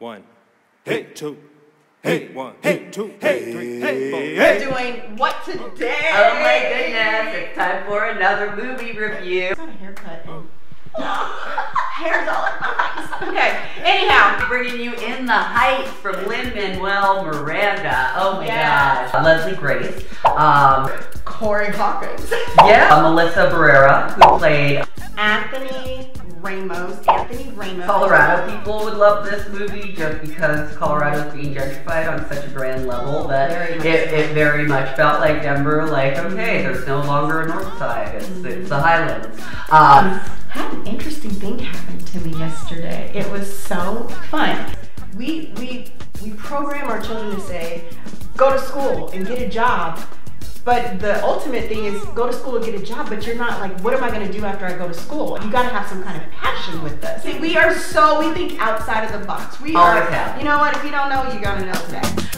One, hey, two, hey, one, hey, two, hey, three, hey, four. We're doing What Today? Oh my goodness, it's time for another movie review. It's not a haircut. Oh. Hair's all in my eyes. Okay, anyhow, we're bringing you In the Heights from Lin-Manuel Miranda. Oh my gosh. Leslie Grace. Corey Hawkins. Melissa Barrera, who played Anthony Ramos. Anthony Ramos. Colorado people would love this movie just because Colorado's being gentrified on such a grand level that it very much felt like Denver, like, okay, there's no longer a north side, it's the highlands. Had an interesting thing happen to me yesterday. It was so fun. We program our children to say, go to school and get a job. But the ultimate thing is go to school and get a job, but you're not like, what am I gonna do after I go to school? You gotta have some kind of passion with this. See, we think outside of the box. We are, you know what, if you don't know, you gotta know today.